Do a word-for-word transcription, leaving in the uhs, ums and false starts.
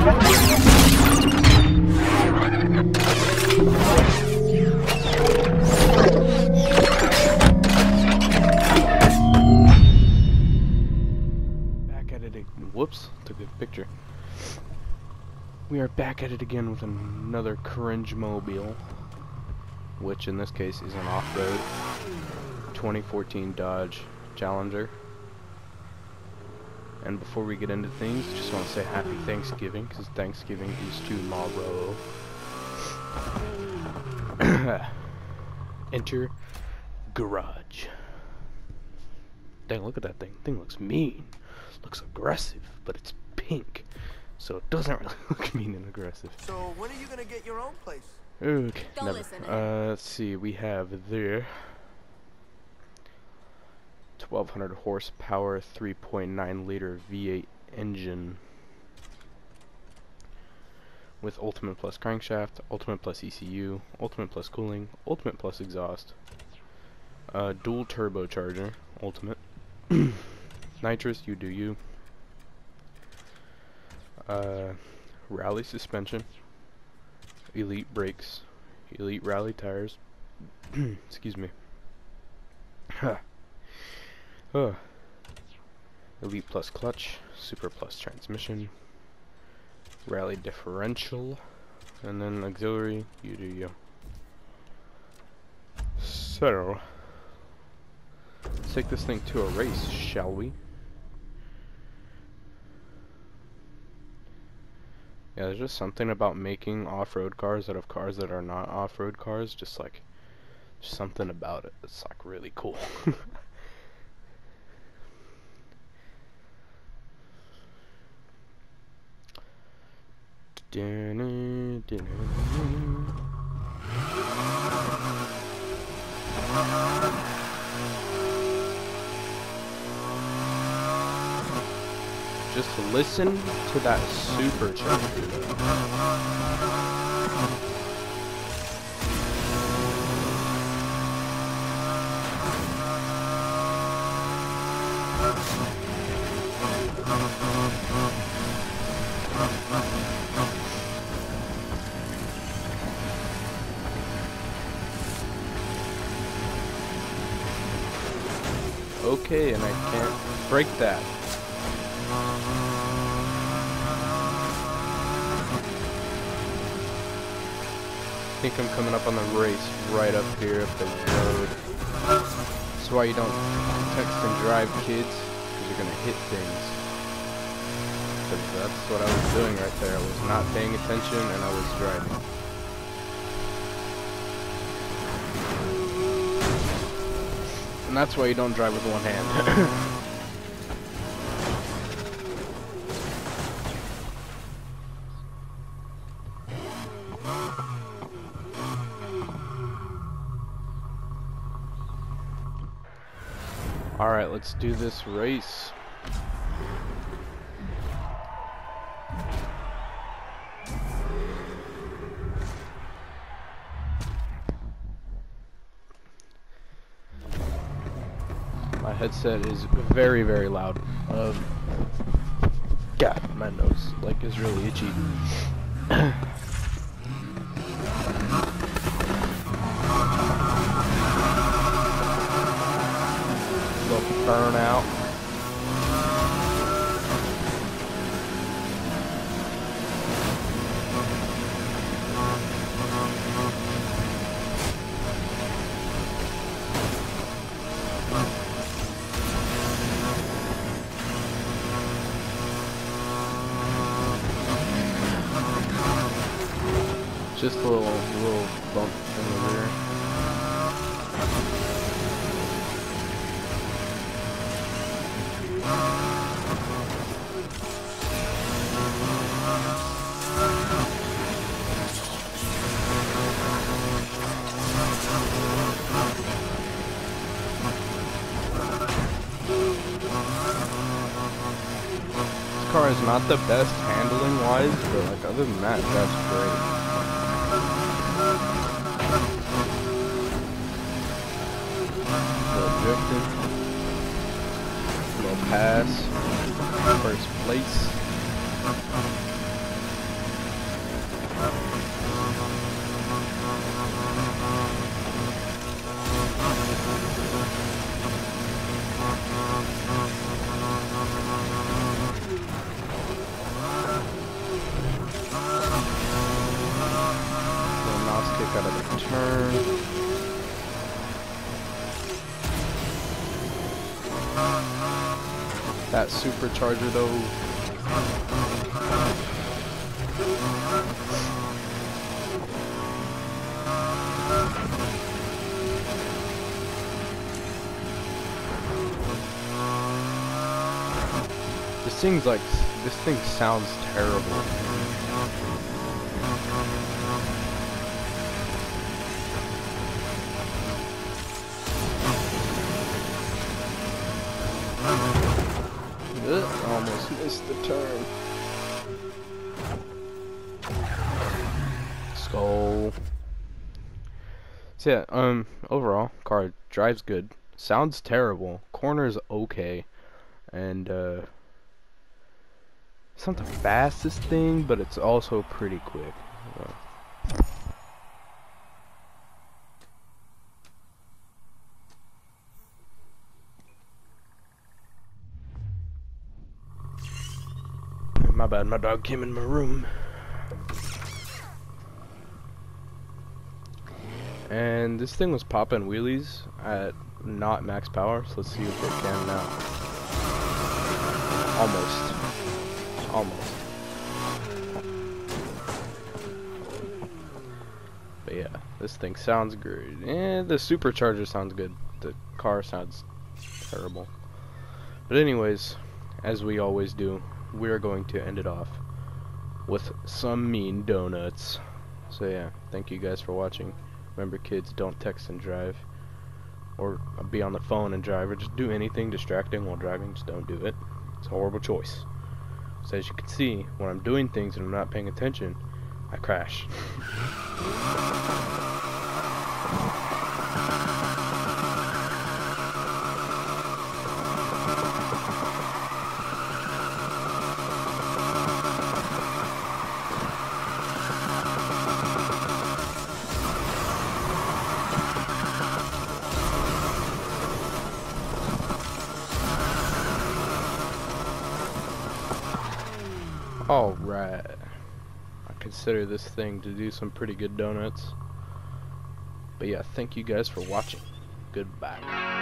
Back at it again. Whoops, took a picture. We are back at it again with another cringe mobile, which in this case is an off-road twenty fourteen Dodge Challenger. And before we get into things, just want to say happy Thanksgiving, because Thanksgiving is tomorrow. Enter garage. Dang, look at that thing. Thing looks mean. Looks aggressive, but it's pink, so it doesn't really look mean and aggressive. So when are you gonna get your own place? Okay. Don't listen. Uh, let's see. We have there. twelve hundred horsepower, three point nine liter V eight engine with Ultimate Plus crankshaft, Ultimate Plus E C U, Ultimate Plus cooling, Ultimate Plus exhaust, uh, dual turbocharger, Ultimate, nitrous, you do you, uh, rally suspension, elite brakes, elite rally tires, excuse me, huh. Oh. Elite Plus clutch, Super Plus transmission, rally differential, and then auxiliary, you do you. So, let's take this thing to a race, shall we? Yeah, there's just something about making off-road cars out of cars that are not off-road cars, just like, just something about it that's like really cool. Dinner, dinner, dinner. Just listen to that super chunk. Okay, and I can't break that. I think I'm coming up on the race right up here up the road. That's why you don't text and drive, kids, because you're gonna hit things. Because that's what I was doing right there. I was not paying attention and I was driving. And that's why you don't drive with one hand. Alright, let's do this race. My headset is very, very loud. Um, God, my nose like is really itchy. Little burnout. Just a little, little bump in the rear. This car is not the best handling wise, but like other than that, that's great. Drifting. Little pass. First place. got a return. That supercharger though. This thing's like, this thing sounds terrible. Almost missed the turn. Let's go. So yeah, um, overall, car drives good. Sounds terrible. Corners okay. And, uh, it's not the fastest thing, but it's also pretty quick. So. My bad, my dog came in my room. And this thing was popping wheelies at not max power, so let's see if it can now. Almost. Almost. But yeah, this thing sounds great. Eh, the supercharger sounds good. The car sounds terrible. But anyways, as we always do, we're going to end it off with some mean donuts. So yeah, thank you guys for watching. Remember, kids, don't text and drive, or be on the phone and drive, or just do anything distracting while driving. Just don't do it. It's a horrible choice. So as you can see, when I'm doing things and I'm not paying attention, I crash. Alright, I consider this thing to do some pretty good donuts. But yeah, thank you guys for watching. Goodbye.